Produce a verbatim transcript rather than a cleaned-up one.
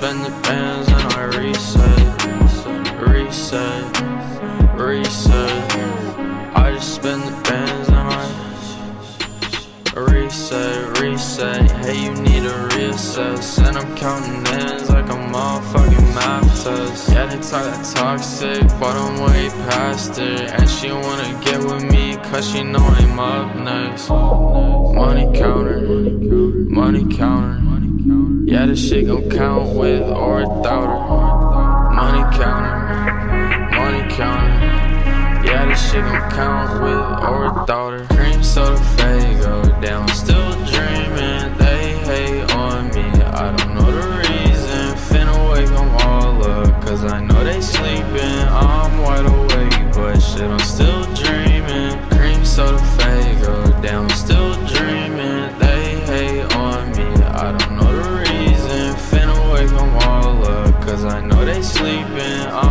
spend the bands and I reset, reset, reset. I just spend the bands and I reset, reset. Hey, you need a reassess. And I'm counting ends like a motherfucking math test. Yeah, they talk that toxic, but I'm way past it. And she wanna get with me, cause she know I'm up next. Money counter, money counter. Yeah, this shit gon' count with or without her. Money counter, money counter. Yeah, this shit gon' count with or without her. Cream soda, Faygo, damn, still dreaming. They hate on me, I don't know the reason. Finna wake them all up, cause I know they sleeping. I'm wide awake, but shit, I'm still dreaming. Cream soda, Faygo, damn, still dreaming. They hate on me, I don't know the reason. Finna wake them all up, cause I know they sleeping. I'm